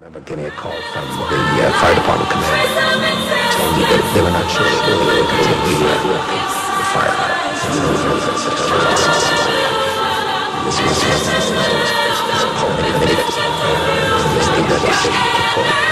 remember getting a call from the fire department commander telling me that they were not sure if they were going to continue the fire. This was a committee that was